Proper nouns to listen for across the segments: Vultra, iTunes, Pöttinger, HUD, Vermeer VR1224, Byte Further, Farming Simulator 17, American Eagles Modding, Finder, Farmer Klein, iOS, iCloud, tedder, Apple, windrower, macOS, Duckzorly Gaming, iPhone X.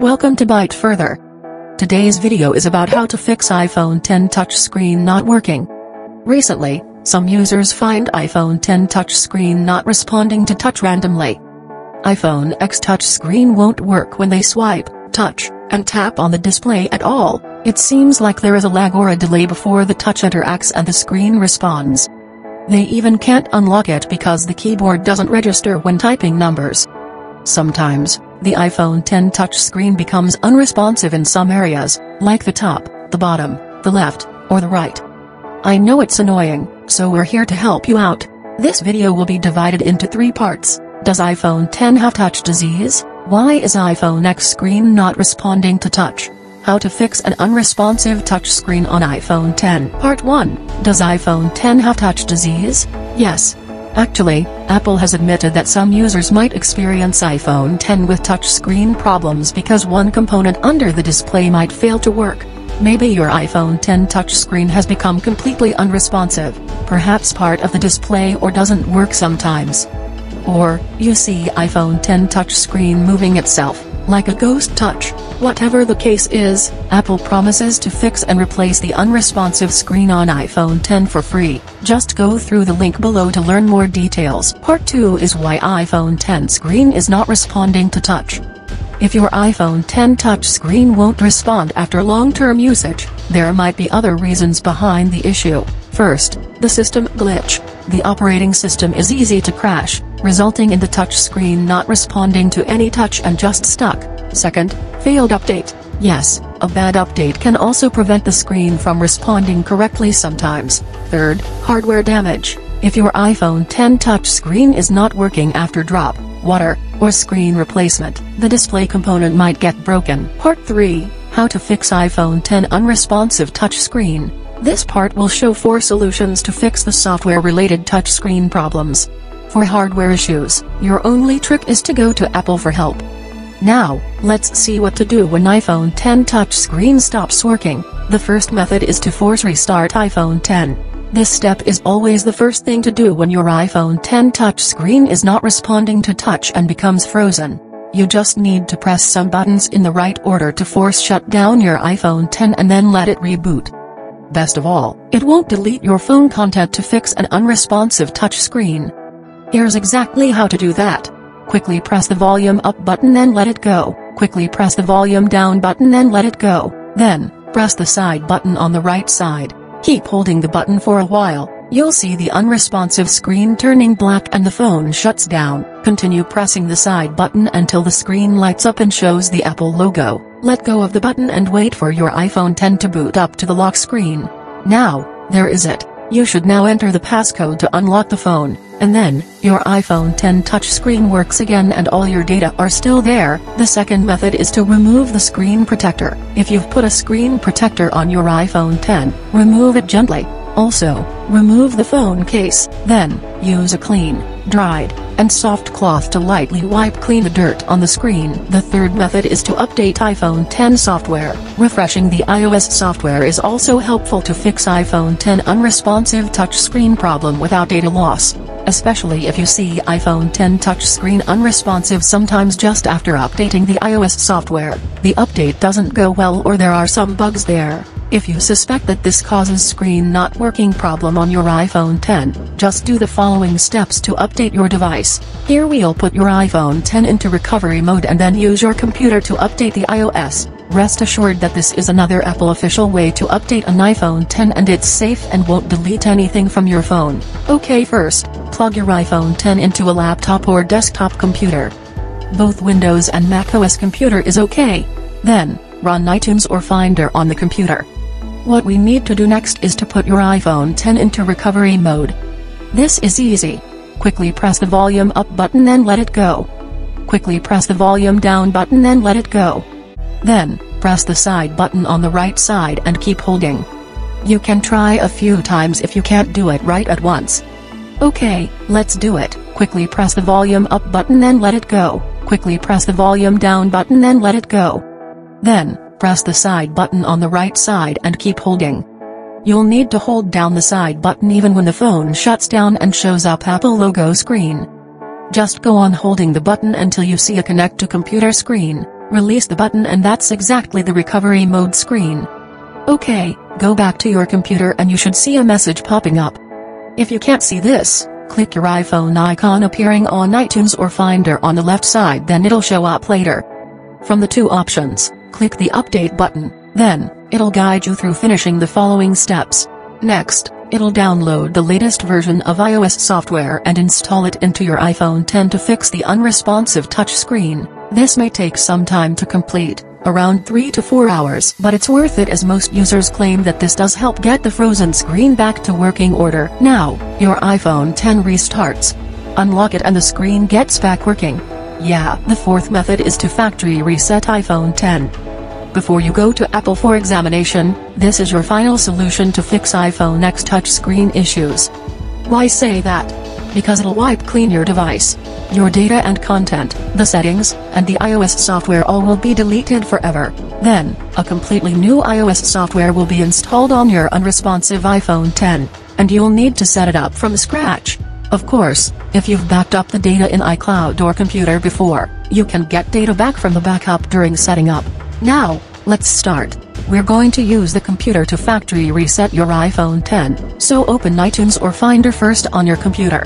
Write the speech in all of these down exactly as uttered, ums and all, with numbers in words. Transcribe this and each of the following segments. Welcome to Byte Further. Today's video is about how to fix iPhone ten touchscreen not working. Recently, some users find iPhone ten touchscreen not responding to touch randomly. iPhone ten touchscreen won't work when they swipe, touch, and tap on the display at all. It seems like there is a lag or a delay before the touch interacts and the screen responds. They even can't unlock it because the keyboard doesn't register when typing numbers. Sometimes, the iPhone ten touchscreen becomes unresponsive in some areas, like the top, the bottom, the left, or the right. I know it's annoying, so we're here to help you out. This video will be divided into three parts. Does iPhone ten have touch disease? Why is iPhone ten screen not responding to touch? How to fix an unresponsive touchscreen on iPhone ten. Part one. Does iPhone ten have touch disease? Yes. Actually, Apple has admitted that some users might experience iPhone ten with touchscreen problems because one component under the display might fail to work. Maybe your iPhone ten touchscreen has become completely unresponsive, perhaps part of the display or doesn't work sometimes. Or, you see iPhone ten touchscreen moving itself, like a ghost touch. Whatever the case is, Apple promises to fix and replace the unresponsive screen on iPhone ten for free. Just go through the link below to learn more details. Part two is why iPhone ten screen is not responding to touch. If your iPhone ten touchscreen won't respond after long-term usage, there might be other reasons behind the issue. First, the system glitch. The operating system is easy to crash, resulting in the touchscreen not responding to any touch and just stuck. Second, failed update. Yes, a bad update can also prevent the screen from responding correctly sometimes. Third, hardware damage. If your iPhone ten touchscreen is not working after drop, water, or screen replacement, the display component might get broken. Part three, how to fix iPhone ten unresponsive touchscreen. This part will show four solutions to fix the software-related touchscreen problems. For hardware issues, your only trick is to go to Apple for help. Now, let's see what to do when iPhone ten touchscreen stops working. The first method is to force restart iPhone ten. This step is always the first thing to do when your iPhone ten touchscreen is not responding to touch and becomes frozen. You just need to press some buttons in the right order to force shut down your iPhone ten and then let it reboot. Best of all, it won't delete your phone content to fix an unresponsive touchscreen. Here's exactly how to do that. Quickly press the volume up button and let it go. Quickly press the volume down button and let it go. Then, press the side button on the right side. Keep holding the button for a while. You'll see the unresponsive screen turning black and the phone shuts down. Continue pressing the side button until the screen lights up and shows the Apple logo. Let go of the button and wait for your iPhone ten to boot up to the lock screen. Now, there is it. You should now enter the passcode to unlock the phone, and then, your iPhone ten touchscreen works again and all your data are still there. The second method is to remove the screen protector. If you've put a screen protector on your iPhone ten, remove it gently. Also, remove the phone case, then, use a clean, dried, and soft cloth to lightly wipe clean the dirt on the screen. The third method is to update iPhone ten software. Refreshing the iOS software is also helpful to fix iPhone ten unresponsive touchscreen problem without data loss, especially if you see iPhone ten touchscreen unresponsive sometimes just after updating the iOS software. The update doesn't go well or there are some bugs there. If you suspect that this causes screen not working problem on your iPhone ten, just do the following steps to update your device. Here we'll put your iPhone ten into recovery mode and then use your computer to update the iOS. Rest assured that this is another Apple official way to update an iPhone ten and it's safe and won't delete anything from your phone. Okay, first, plug your iPhone ten into a laptop or desktop computer. Both Windows and macOS computer is okay. Then, run iTunes or Finder on the computer. What we need to do next is to put your iPhone ten into recovery mode. This is easy. Quickly press the volume up button and let it go. Quickly press the volume down button and let it go. Then, press the side button on the right side and keep holding. You can try a few times if you can't do it right at once. Okay, let's do it. Quickly press the volume up button and let it go. Quickly press the volume down button and let it go. Then, press the side button on the right side and keep holding. You'll need to hold down the side button even when the phone shuts down and shows up Apple logo screen. Just go on holding the button until you see a connect to computer screen. Release the button and that's exactly the recovery mode screen. Okay, go back to your computer and you should see a message popping up. If you can't see this, click your iPhone icon appearing on iTunes or Finder on the left side, then it'll show up later. From the two options, click the update button, then, it'll guide you through finishing the following steps. Next, it'll download the latest version of iOS software and install it into your iPhone ten to fix the unresponsive touchscreen. This may take some time to complete, around three to four hours, but it's worth it as most users claim that this does help get the frozen screen back to working order. Now, your iPhone ten restarts. Unlock it and the screen gets back working. Yeah, the fourth method is to factory reset iPhone ten. Before you go to Apple for examination, this is your final solution to fix iPhone ten touchscreen issues. Why say that? Because it'll wipe clean your device. Your data and content, the settings, and the iOS software all will be deleted forever. Then, a completely new iOS software will be installed on your unresponsive iPhone ten, and you'll need to set it up from scratch. Of course, if you've backed up the data in iCloud or computer before, you can get data back from the backup during setting up. Now, let's start. We're going to use the computer to factory reset your iPhone ten, so open iTunes or Finder first on your computer.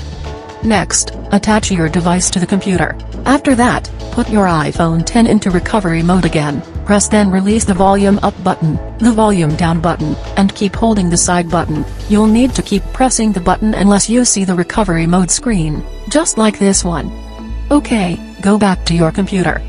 Next, attach your device to the computer. After that, put your iPhone ten into recovery mode again, press then release the volume up button, the volume down button, and keep holding the side button. You'll need to keep pressing the button unless you see the recovery mode screen, just like this one. Okay, go back to your computer.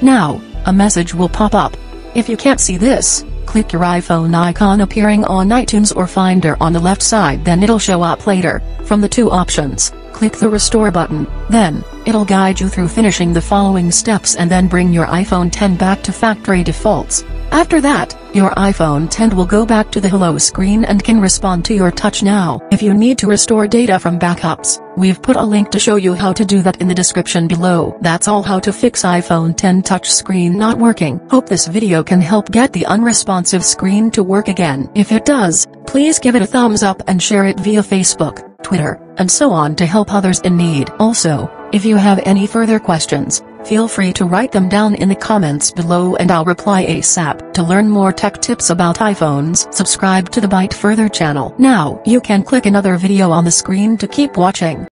Now, a message will pop up. If you can't see this, click your iPhone icon appearing on iTunes or Finder on the left side, then it'll show up later. From the two options, click the restore button, then, it'll guide you through finishing the following steps and then bring your iPhone ten back to factory defaults. After that, your iPhone ten will go back to the hello screen and can respond to your touch now. If you need to restore data from backups, we've put a link to show you how to do that in the description below. That's all, how to fix iPhone ten touchscreen not working. Hope this video can help get the unresponsive screen to work again. If it does, please give it a thumbs up and share it via Facebook, Twitter, and so on to help others in need. Also, if you have any further questions, feel free to write them down in the comments below and I'll reply ASAP. To learn more tech tips about iPhones, subscribe to the Byte Further channel. Now, you can click another video on the screen to keep watching.